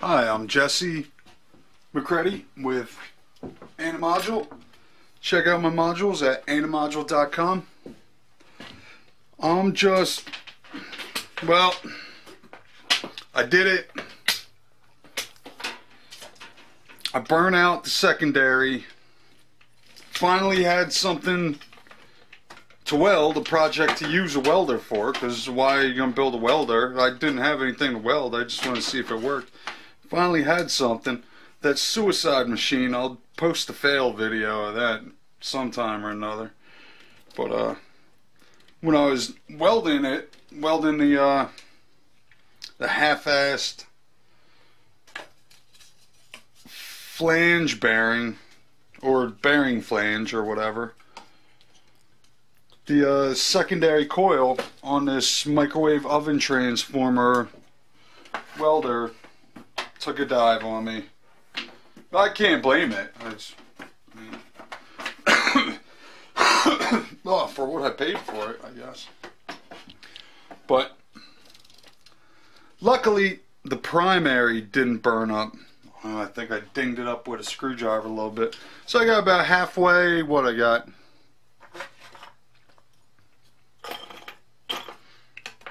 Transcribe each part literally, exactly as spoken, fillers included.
Hi, I'm Jesse McCready with Animodule. Check out my modules at animodule dot com. I'm just, well, I did it. I burnt out the secondary. Finally had something to weld, a project to use a welder for, because this is why you're going to build a welder. I didn't have anything to weld, I just wanted to see if it worked. Finally had something. That suicide machine, I'll post a fail video of that sometime or another. But uh, when I was welding it, welding the uh, the half-assed flange bearing or bearing flange or whatever, the uh, secondary coil on this microwave oven transformer welder took a dive on me. I can't blame it. I just, I mean, oh, for what I paid for it, I guess. But luckily, the primary didn't burn up. Oh, I think I dinged it up with a screwdriver a little bit. So I got about halfway. What I got?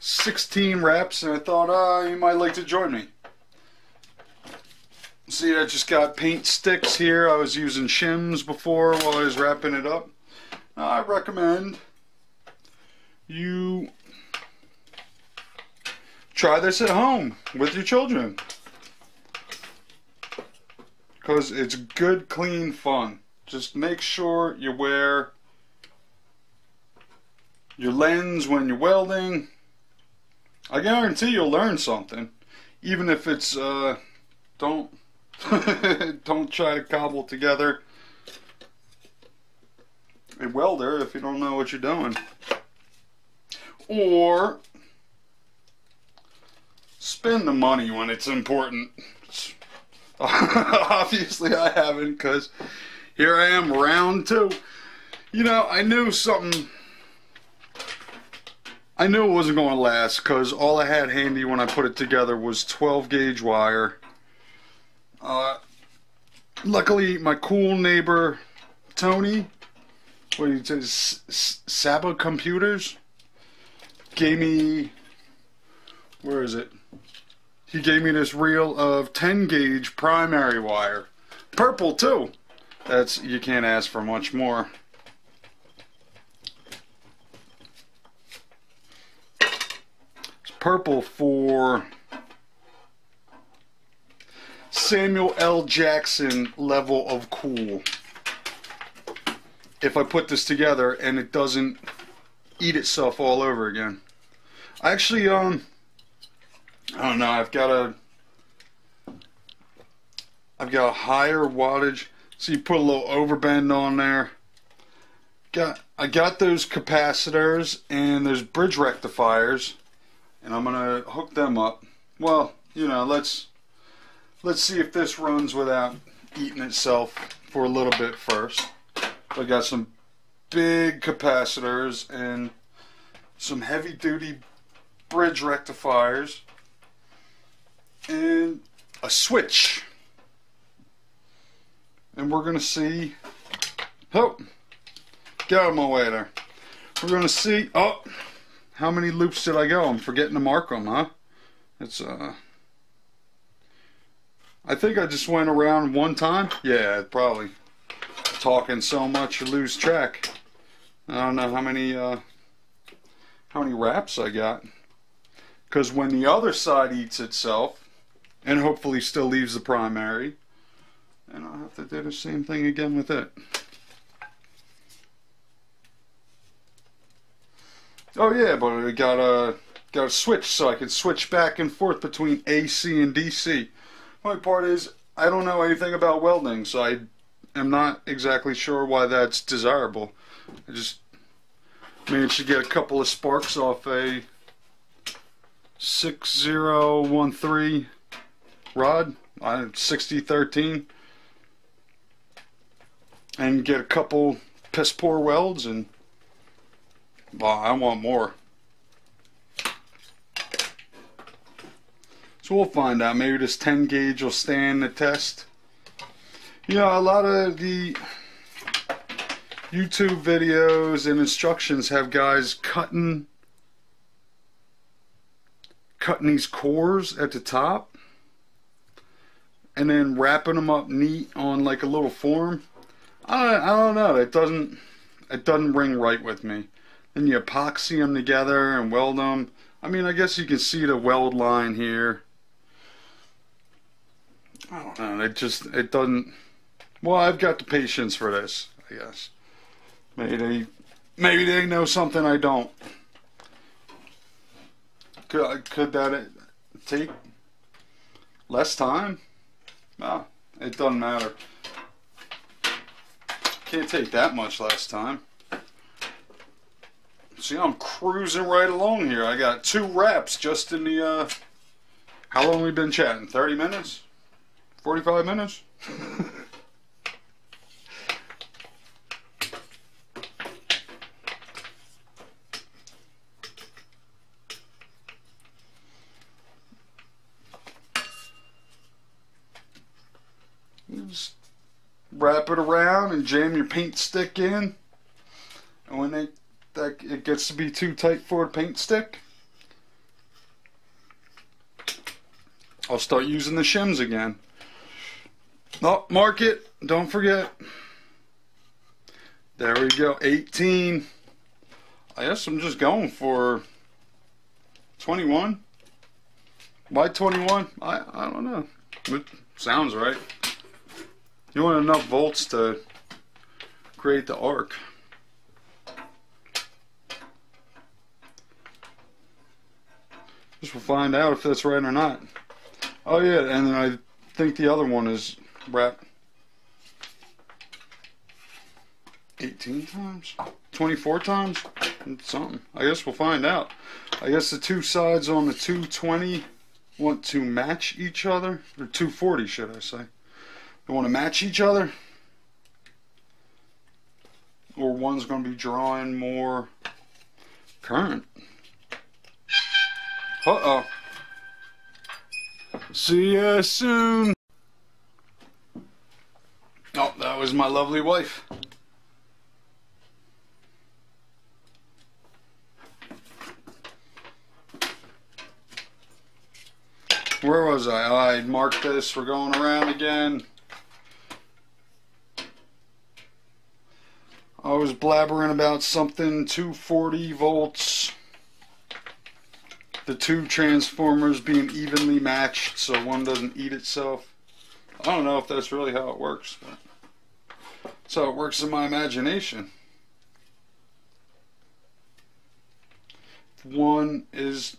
sixteen reps, and I thought, ah, oh, you might like to join me. See, I just got paint sticks here. I was using shims before while I was wrapping it up. Now, I recommend you try this at home with your children, because it's good, clean fun. Just make sure you wear your lens when you're welding. I guarantee you'll learn something, even if it's uh, don't don't try to cobble together a welder if you don't know what you're doing. Or spend the money when it's important. Obviously I haven't, because here I am, round two. You know, I knew something. I knew it wasn't going to last, because all I had handy when I put it together was twelve gauge wire. Uh, luckily, my cool neighbor Tony, what he says, Saba Computers, gave me, where is it? He gave me this reel of ten gauge primary wire, purple too. That's, you can't ask for much more. It's purple for Samuel L. Jackson level of cool. If I put this together and it doesn't eat itself all over again. I actually, um, I don't know, I've got a, I've got a higher wattage, so you put a little overbend on there. Got, I got those capacitors and those bridge rectifiers, and I'm gonna hook them up. Well, you know, let's, Let's see if this runs without eating itself for a little bit first. I got some big capacitors and some heavy duty bridge rectifiers and a switch. And we're gonna see, oh, get out of my way there. We're gonna see, oh, how many loops did I go? I'm forgetting to mark them, huh? It's uh, I think I just went around one time. Yeah, probably. Talking so much you lose track. I don't know how many uh, how many wraps I got. Because when the other side eats itself, and hopefully still leaves the primary, and I'll have to do the same thing again with it. Oh yeah, but I got a got a switch, so I can switch back and forth between A C and D C. My part is, I don't know anything about welding, so I am not exactly sure why that's desirable. I just managed to get a couple of sparks off a six zero one three rod, sixty thirteen, and get a couple piss poor welds, and well, I want more. So we'll find out. Maybe this ten gauge will stand the test. You know, a lot of the YouTube videos and instructions have guys cutting cutting these cores at the top and then wrapping them up neat on like a little form. I don't, I don't know, it doesn't it doesn't ring right with me. Then you epoxy them together and weld them. I mean, I guess you can see the weld line here. I don't know, it just, it doesn't, well, I've got the patience for this, I guess. Maybe they, maybe they know something I don't. Could, could that take less time? No, it doesn't matter. Can't take that much less time. See, I'm cruising right along here. I got two wraps just in the, uh, how long have we been chatting? thirty minutes? forty-five minutes? You just wrap it around and jam your paint stick in, and when they, that, it gets to be too tight for a paint stick, I'll start using the shims again. Oh, mark it. Don't forget. There we go. eighteen. I guess I'm just going for twenty-one. Why twenty-one? I, I don't know. It sounds right. You want enough volts to create the arc. Just we'll find out if that's right or not. Oh yeah, and then I think the other one is wrap eighteen times, twenty-four times, something. I guess we'll find out. I guess the two sides on the two twenty want to match each other, or two forty should I say. They want to match each other, or one's going to be drawing more current. Uh-oh. See ya soon. Oh, that was my lovely wife. Where was I? I marked this. We're going around again. I was blabbering about something. two forty volts. The two transformers being evenly matched so one doesn't eat itself. I don't know if that's really how it works, but that's how it works in my imagination. If one is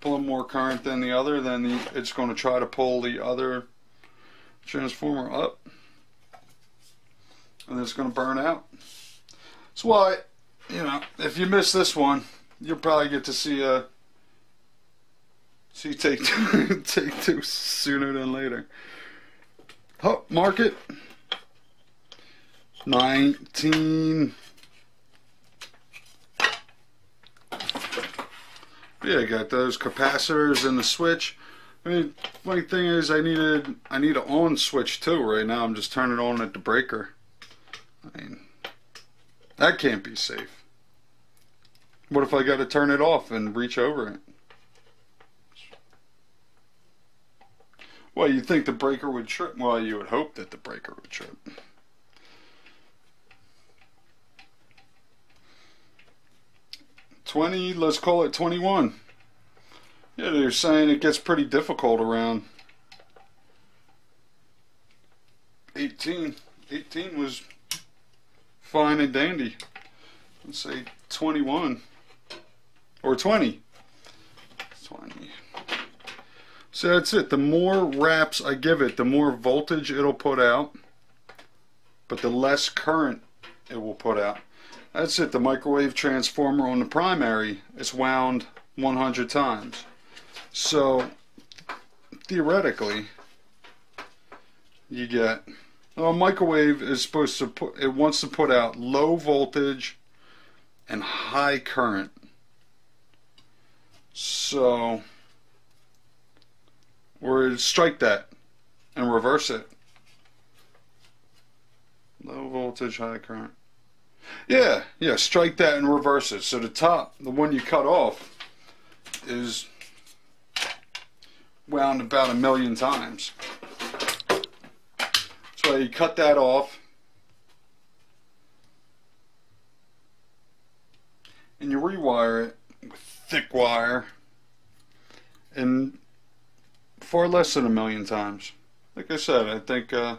pulling more current than the other, then the, it's going to try to pull the other transformer up, and it's going to burn out. That's why, you know, if you miss this one, you'll probably get to see a See take two, take two sooner than later. Oh, mark it. nineteen. Yeah, I got those capacitors and the switch. I mean, funny thing is, I needed I need an on switch too. Right now, I'm just turning it on at the breaker. I mean, that can't be safe. What if I got to turn it off and reach over it? Well, you'd think the breaker would trip. Well, you would hope that the breaker would trip. twenty, let's call it twenty-one. Yeah, they're saying it gets pretty difficult around eighteen. eighteen was fine and dandy. Let's say twenty-one. Or twenty. twenty. So that's it. The more wraps I give it, the more voltage it'll put out, but the less current it will put out. That's it. The microwave transformer on the primary is wound one hundred times. So theoretically, you get, well, a microwave is supposed to put, it wants to put out low voltage and high current. So or strike that and reverse it. Low voltage, high current. Yeah, yeah, strike that and reverse it. So the top, the one you cut off, is wound about a million times. So you cut that off, and you rewire it with thick wire, and far less than a million times. Like I said, I think uh,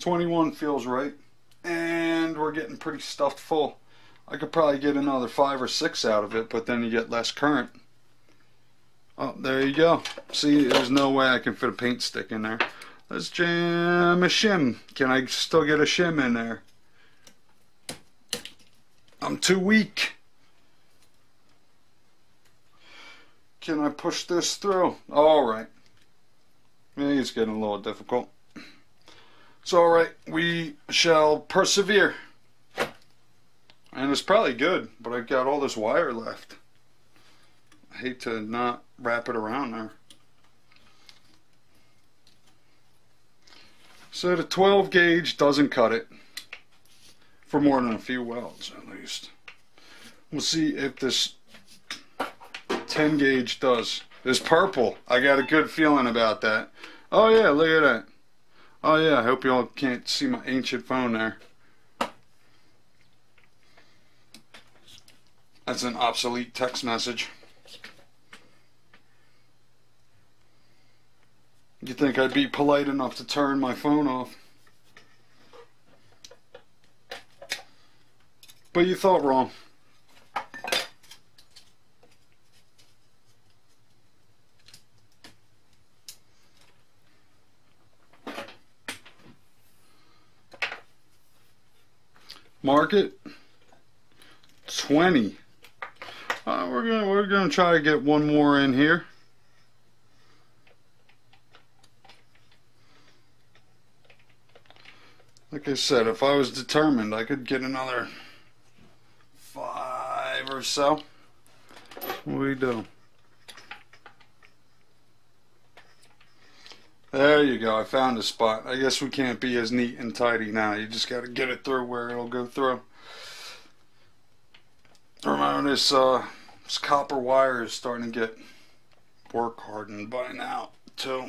twenty-one feels right, and we're getting pretty stuffed full. I could probably get another five or six out of it, but then you get less current. Oh, there you go. See, there's no way I can fit a paint stick in there. Let's jam a shim. Can I still get a shim in there? I'm too weak. Can I push this through? Alright. Maybe it's getting a little difficult. It's alright. We shall persevere. And it's probably good, but I've got all this wire left. I hate to not wrap it around there. So the twelve gauge doesn't cut it for more than a few welds, at least. We'll see if this ten gauge does. It's purple. I got a good feeling about that. Oh yeah, look at that. Oh yeah, I hope you all can't see my ancient phone there. That's an obsolete text message. You think I'd be polite enough to turn my phone off? But you thought wrong. Market twenty. Uh, we're gonna we're gonna try to get one more in here. Like I said, if I was determined, I could get another five or so. What do we do? There you go. I found a spot. I guess we can't be as neat and tidy now. You just got to get it through where it'll go through. Remember, this, uh, this copper wire is starting to get work hardened by now, too.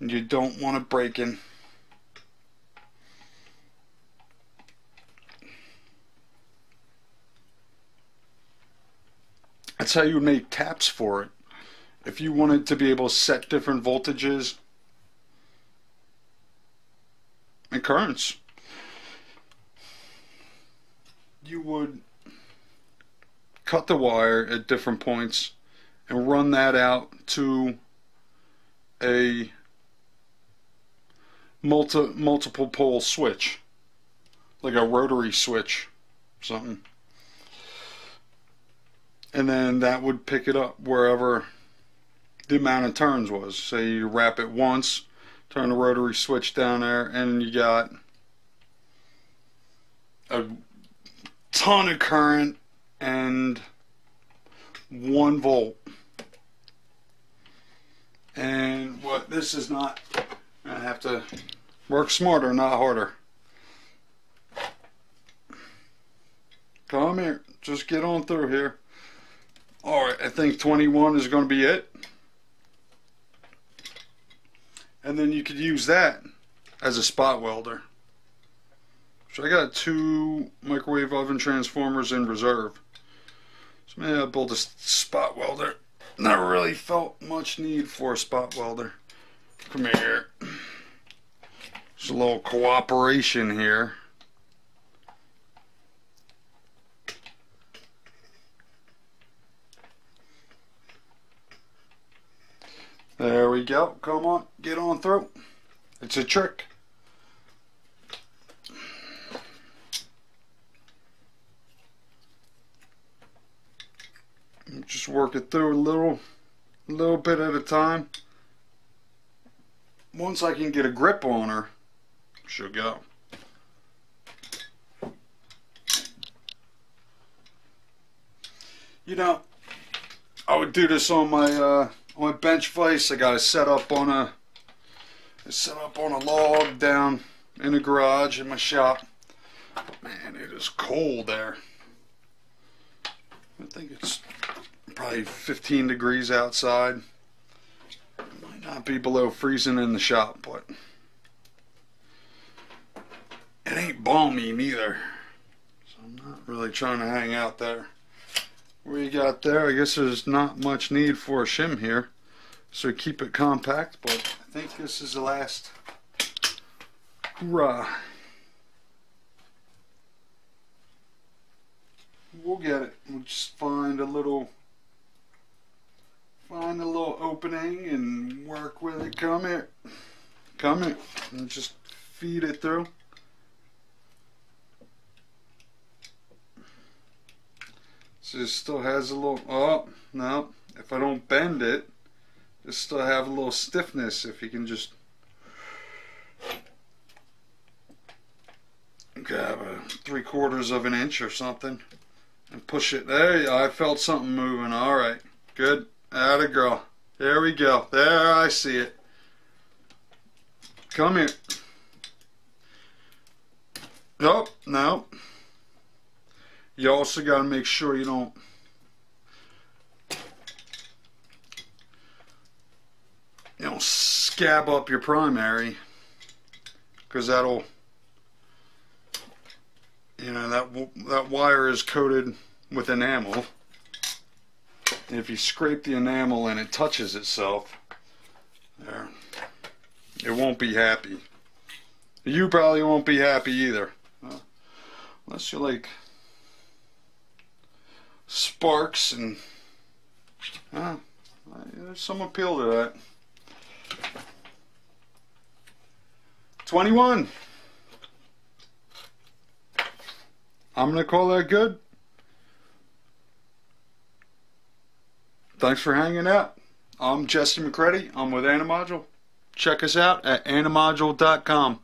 And you don't want it breaking. That's how you make taps for it. If you wanted to be able to set different voltages and currents, you would cut the wire at different points and run that out to a multi multiple pole switch, like a rotary switch, something. And then that would pick it up wherever the amount of turns was. So you wrap it once, turn the rotary switch down there, and you got a ton of current and one volt. And what this is not, I have to work smarter, not harder. Come here, just get on through here. Alright, I think twenty-one is going to be it. And then you could use that as a spot welder. So I got two microwave oven transformers in reserve. So maybe I'll build a spot welder. Never really felt much need for a spot welder. Come here. There's a little cooperation here. There we go. Come on, get on through. It's a trick. Just work it through a little, little bit at a time. Once I can get a grip on her, she'll go. You know, I would do this on my uh, my bench vise. I got it set up on a it's set up on a log down in the garage in my shop. Man, it is cold there. I think it's probably fifteen degrees outside. It might not be below freezing in the shop, but it ain't balmy neither. So I'm not really trying to hang out there. What you got there? I guess there's not much need for a shim here, so keep it compact, but I think this is the last hurrah. We'll get it. We'll just find a little find a little opening and work with it. Come it. Come it. And just feed it through. So it still has a little, oh, no, if I don't bend it, it'll still have a little stiffness if you can just grab a three quarters of an inch or something and push it. There, I felt something moving. All right, good, atta girl. There we go, there I see it. Come here. Nope, nope. You also got to make sure you don't you don't scab up your primary, because that'll you know that that wire is coated with enamel, and if you scrape the enamel and it touches itself there, it won't be happy. You probably won't be happy either, unless you're like sparks and uh, there's some appeal to that. twenty-one. I'm gonna call that good. Thanks for hanging out. I'm Jesse McCready. I'm with Animodule. Check us out at animodule dot com.